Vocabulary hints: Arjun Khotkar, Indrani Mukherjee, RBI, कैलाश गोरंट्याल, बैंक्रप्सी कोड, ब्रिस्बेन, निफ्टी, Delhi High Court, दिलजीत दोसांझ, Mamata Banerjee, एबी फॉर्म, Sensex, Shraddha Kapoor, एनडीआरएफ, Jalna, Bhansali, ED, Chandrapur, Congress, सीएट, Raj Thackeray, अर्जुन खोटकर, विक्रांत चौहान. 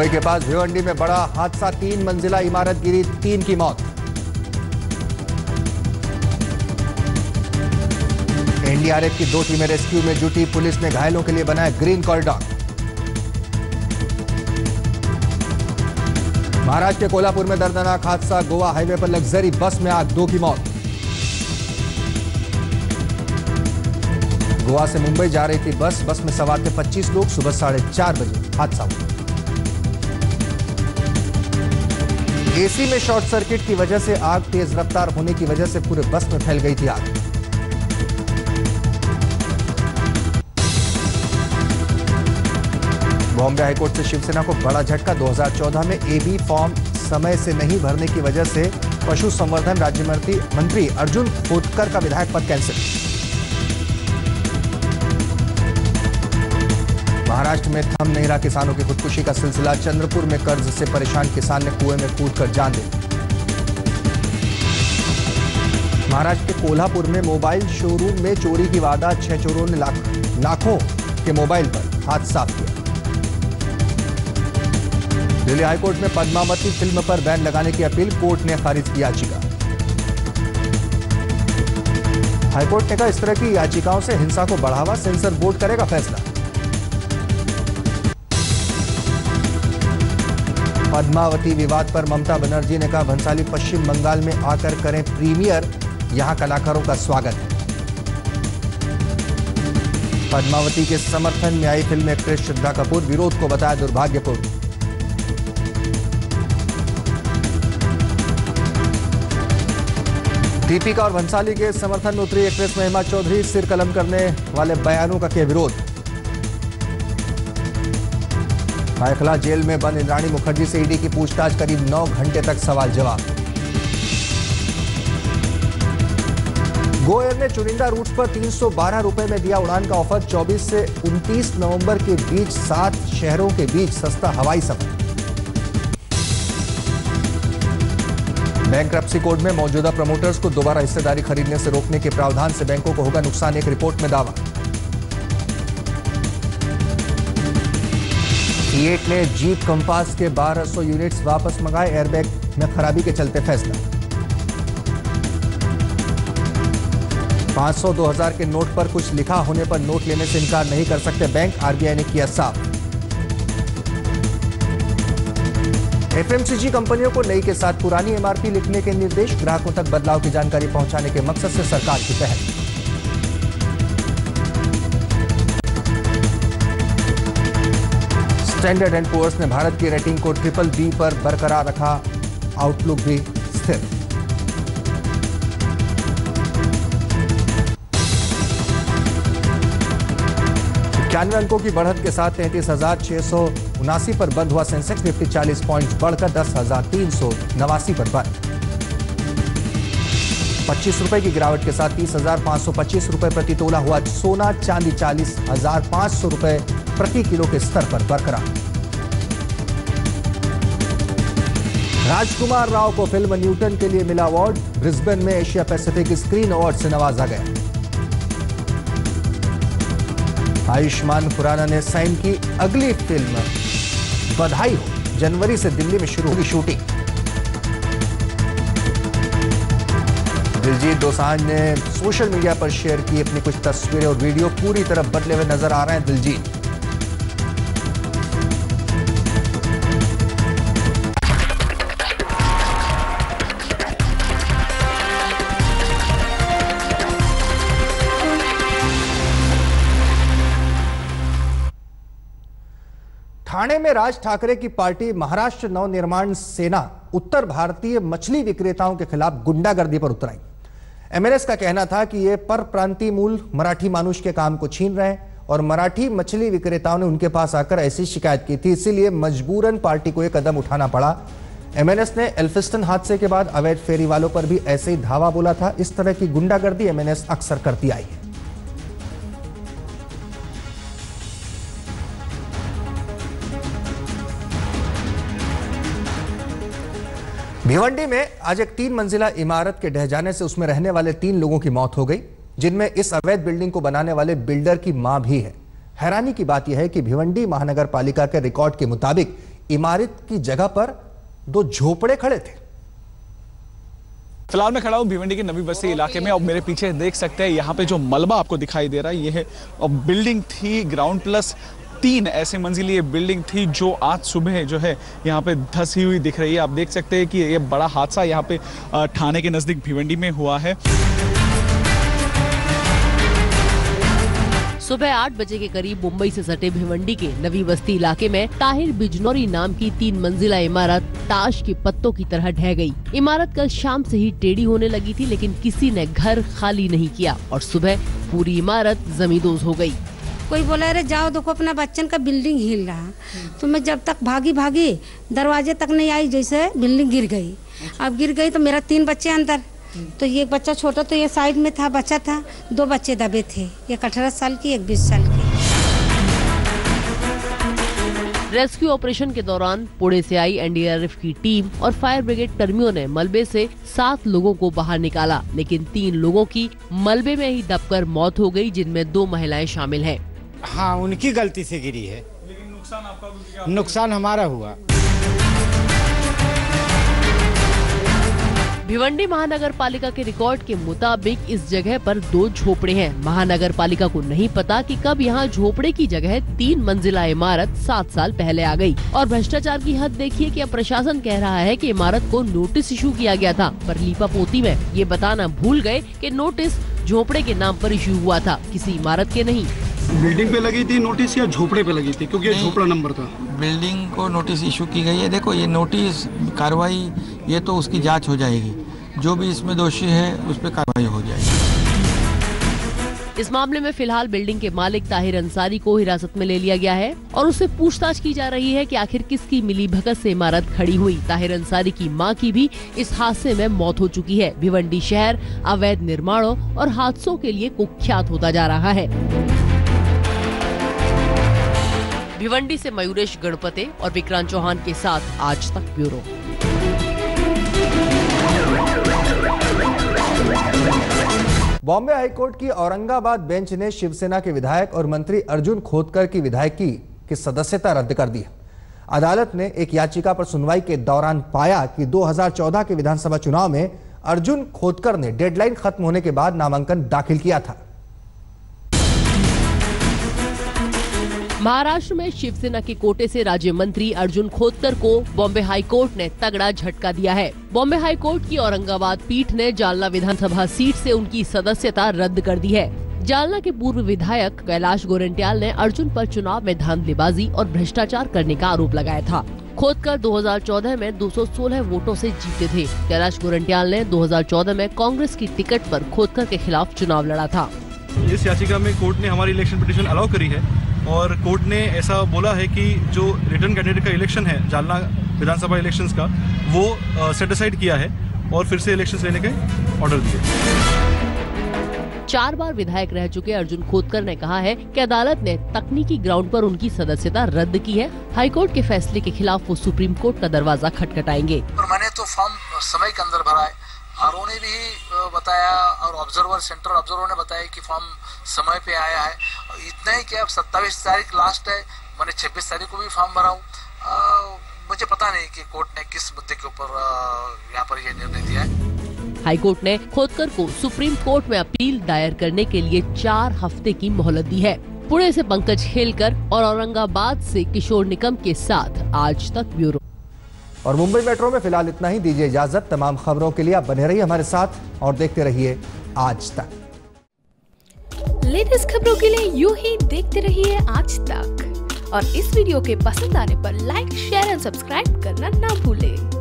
मुंबई के पास भिवंडी में बड़ा हादसा, 3 मंजिला इमारत गिरी, 3 की मौत। एनडीआरएफ की 2 टीमें रेस्क्यू में जुटी, पुलिस ने घायलों के लिए बनाया ग्रीन कॉरिडोर। महाराष्ट्र के कोल्हापुर में दर्दनाक हादसा, गोवा हाईवे पर लग्जरी बस में आग, 2 की मौत। गोवा से मुंबई जा रही थी बस में सवार थे 25 लोग, सुबह 4:30 बजे हादसा हुआ। एसी में शॉर्ट सर्किट की वजह से आग, तेज रफ्तार होने की वजह से पूरे बस में फैल गई थी आग। बॉम्बे हाईकोर्ट से शिवसेना को बड़ा झटका, 2014 में एबी फॉर्म समय से नहीं भरने की वजह से पशु संवर्धन राज्य मंत्री अर्जुन खोटकर का विधायक पद कैंसिल। महाराष्ट्र में थम नहीं रहा किसानों की खुदकुशी का सिलसिला, चंद्रपुर में कर्ज से परेशान किसान ने कुएं में कूदकर जान दी। महाराष्ट्र के कोल्हापुर में मोबाइल शोरूम में चोरी की वारदात, 6 चोरों ने लाखों के मोबाइल पर हाथ साफ किया। दिल्ली हाईकोर्ट में पद्मावती फिल्म पर बैन लगाने की अपील, कोर्ट ने खारिज की याचिका। हाईकोर्ट ने कहा इस तरह की याचिकाओं से हिंसा को बढ़ावा, सेंसर बोर्ड करेगा फैसला। पद्मावती विवाद पर ममता बनर्जी ने कहा भंसाली पश्चिम बंगाल में आकर करें प्रीमियर, यहां कलाकारों का स्वागत है। पद्मावती के समर्थन में आई फिल्म एक्ट्रेस श्रद्धा कपूर, विरोध को बताया दुर्भाग्यपूर्ण। दीपिका और भंसाली के समर्थन में उतरी एक्ट्रेस महिमा चौधरी, सिर कलम करने वाले बयानों का किया विरोध। बायकुला जेल में बंद इंद्राणी मुखर्जी से ईडी की पूछताछ, करीब 9 घंटे तक सवाल जवाब। गो एयर ने चुनिंदा रूट्स पर ₹312 में दिया उड़ान का ऑफर, 24 से 29 नवंबर के बीच 7 शहरों के बीच सस्ता हवाई सफर। बैंक्रप्सी कोड में मौजूदा प्रमोटर्स को दोबारा हिस्सेदारी खरीदने से रोकने के प्रावधान से बैंकों को होगा नुकसान, एक रिपोर्ट में दावा। सीएट ने जीप कंपास के 1200 यूनिट्स वापस मंगाए, एयरबैग में खराबी के चलते फैसला। 500 2000 के नोट पर कुछ लिखा होने पर नोट लेने से इनकार नहीं कर सकते बैंक, आरबीआई ने किया साफ। एफएमसीजी कंपनियों को नई के साथ पुरानी एमआरपी लिखने के निर्देश, ग्राहकों तक बदलाव की जानकारी पहुंचाने के मकसद से सरकार की पहल। स्टैंडर्ड एंड पुअर्स ने भारत की रेटिंग को BBB पर बरकरार रखा, आउटलुक भी स्थिर। जानवे अंकों की बढ़त के साथ 33,679 पर बंद हुआ सेंसेक्स, निफ्टी 40 पॉइंट्स बढ़कर 10,389 पर बंद। 25 रुपए की गिरावट के साथ 30,525 रुपए प्रति तोला हुआ सोना, चांदी 40,500 रुपए प्रति किलो के स्तर पर बरकरार। राजकुमार राव को फिल्म न्यूटन के लिए मिला अवार्ड, ब्रिस्बेन में एशिया पैसिफिक स्क्रीन अवार्ड से नवाजा गया। आयुष्मान खुराना ने साइन की अगली फिल्म बधाई हो, जनवरी से दिल्ली में शुरू होगी शूटिंग। दिलजीत दोसांझ ने सोशल मीडिया पर शेयर की अपनी कुछ तस्वीरें और वीडियो, पूरी तरह बदले हुए नजर आ रहे हैं दिलजीत। ठाणे में राज ठाकरे की पार्टी महाराष्ट्र नवनिर्माण सेना उत्तर भारतीय मछली विक्रेताओं के खिलाफ गुंडागर्दी पर उतर आई। एमएनएस का कहना था कि ये परप्रांतीय मूल मराठी मानुष के काम को छीन रहे हैं और मराठी मछली विक्रेताओं ने उनके पास आकर ऐसी शिकायत की थी, इसीलिए मजबूरन पार्टी को यह कदम उठाना पड़ा। एमएनएस ने एल्फिंस्टन हादसे के बाद अवैध फेरी वालों पर भी ऐसे ही धावा बोला था। इस तरह की गुंडागर्दी एमएनएस अक्सर करती आई है। भिवंडी में आज एक 3 मंजिला इमारत के ढह जाने से उसमें रहने वाले 3 लोगों की मौत हो गई, जिनमें इस अवैध बिल्डिंग को बनाने वाले बिल्डर की मां भी है। हैरानी की बात यह है कि भिवंडी महानगर पालिका के रिकॉर्ड के मुताबिक इमारत की जगह पर दो झोपड़े खड़े थे। फिलहाल मैं खड़ा हूँ भिवंडी के नबी बस्ती इलाके में और मेरे पीछे देख सकते हैं यहाँ पे जो मलबा आपको दिखाई दे रहा है ये है। और बिल्डिंग थी ग्राउंड प्लस 3 ऐसे मंजिल ये बिल्डिंग थी जो आज सुबह जो है यहाँ पे धसी हुई दिख रही है। आप देख सकते हैं कि ये बड़ा हादसा यहाँ पे थाने के नज़दीक भिवंडी में हुआ है। सुबह 8 बजे के करीब मुंबई से सटे भिवंडी के नवी बस्ती इलाके में ताहिर बिजनौरी नाम की 3 मंजिला इमारत ताश के पत्तों की तरह ढह गई। इमारत कल शाम से ही टेढ़ी होने लगी थी लेकिन किसी ने घर खाली नहीं किया और सुबह पूरी इमारत जमींदोज हो गई। कोई बोला अरे जाओ देखो अपना बच्चन का बिल्डिंग हिल रहा, तो मैं जब तक भागी दरवाजे तक नहीं आई जैसे बिल्डिंग गिर गई। अब गिर गई तो मेरा 3 बच्चे अंदर, तो ये बच्चा छोटा तो ये साइड में था बच्चा था, 2 बच्चे दबे थे, एक 18 साल की एक 20 साल की। रेस्क्यू ऑपरेशन के दौरान पुणे से आई एनडीआरएफ की टीम और फायर ब्रिगेड कर्मियों ने मलबे से 7 लोगों को बाहर निकाला लेकिन 3 लोगों की मलबे में ही दबकर मौत हो गयी जिनमें 2 महिलाएं शामिल है। हाँ उनकी गलती से गिरी है लेकिन नुकसान आपका? नुकसान हमारा हुआ। भिवंडी महानगर पालिका के रिकॉर्ड के मुताबिक इस जगह पर 2 झोपड़े हैं। महानगर पालिका को नहीं पता कि कब यहां झोपड़े की जगह 3 मंजिला इमारत 7 साल पहले आ गई। और भ्रष्टाचार की हद देखिए कि अब प्रशासन कह रहा है कि इमारत को नोटिस इशू किया गया था पर लीपापोती में ये बताना भूल गए कि नोटिस झोपड़े के नाम पर इशू हुआ था, किसी इमारत के नहीं। बिल्डिंग पे लगी थी नोटिस या झोपड़े पे लगी थी? क्योंकि ये झोपड़ा नंबर था। बिल्डिंग को नोटिस इशू की गई है। देखो ये नोटिस कार्रवाई ये तो उसकी जांच हो जाएगी, जो भी इसमें दोषी है उस पर कार्रवाई हो जाएगी। इस मामले में फिलहाल बिल्डिंग के मालिक ताहिर अंसारी को हिरासत में ले लिया गया है और उससे पूछताछ की जा रही है कि आखिर किसकी मिलीभगत से इमारत खड़ी हुई। ताहिर अंसारी की मां की भी इस हादसे में मौत हो चुकी है। भिवंडी शहर अवैध निर्माणों और हादसों के लिए कुख्यात होता जा रहा है। भिवंडी से मयूरेश गणपति और विक्रांत चौहान के साथ आज तक ब्यूरो। बॉम्बे हाईकोर्ट की औरंगाबाद बेंच ने शिवसेना के विधायक और मंत्री अर्जुन खोतकर की विधायकी की सदस्यता रद्द कर दी। अदालत ने एक याचिका पर सुनवाई के दौरान पाया कि 2014 के विधानसभा चुनाव में अर्जुन खोतकर ने डेडलाइन खत्म होने के बाद नामांकन दाखिल किया था। महाराष्ट्र में शिवसेना के कोटे से राज्य मंत्री अर्जुन खोतकर को बॉम्बे हाई कोर्ट ने तगड़ा झटका दिया है। बॉम्बे हाई कोर्ट की औरंगाबाद पीठ ने जालना विधानसभा सीट से उनकी सदस्यता रद्द कर दी है। जालना के पूर्व विधायक कैलाश गोरंट्याल ने अर्जुन पर चुनाव में धांधलीबाजी और भ्रष्टाचार करने का आरोप लगाया था। खोतकर 2014 में 216 वोटों से जीते थे। कैलाश गोरंट्याल ने 2014 में कांग्रेस की टिकट पर खोतकर के खिलाफ चुनाव लड़ा था। इस याचिका में कोर्ट ने हमारी इलेक्शन पिटीशन अलाउ करी है और कोर्ट ने ऐसा बोला है कि जो रिटर्न कैंडिडेट का इलेक्शन है जालना विधानसभा इलेक्शंस का वो सेट असाइड किया है और फिर से इलेक्शंस लेने के ऑर्डर दिए। 4 बार विधायक रह चुके अर्जुन खोतकर ने कहा है कि अदालत ने तकनीकी ग्राउंड पर उनकी सदस्यता रद्द की है। हाईकोर्ट के फैसले के खिलाफ वो सुप्रीम कोर्ट का दरवाजा खटखटाएंगे। मैंने तो फॉर्म समय के अंदर भरा है, आरओ ने भी बताया और ऑब्जर्वर सेंट्रल ऑब्जर्वर ने बताया कि फॉर्म समय पे आया है। इतना ही कि अब 27 तारीख लास्ट है, मैंने 26 तारीख को भी फॉर्म भरा हूँ। मुझे पता नहीं कि कोर्ट ने किस मुद्दे के ऊपर यहाँ पर यह निर्णय दिया है। हाईकोर्ट ने खोतकर को सुप्रीम कोर्ट में अपील दायर करने के लिए 4 हफ्ते की मोहलत दी है। पुणे से पंकज खेलकर और औरंगाबाद से किशोर निकम के साथ आज तक ब्यूरो। और मुंबई मेट्रो में फिलहाल इतना ही, दीजिए इजाजत। तमाम खबरों के लिए आप बने रहिए हमारे साथ और देखते रहिए आज तक। लेटेस्ट खबरों के लिए यूं ही देखते रहिए आज तक और इस वीडियो के पसंद आने पर लाइक शेयर एंड सब्सक्राइब करना ना भूलें।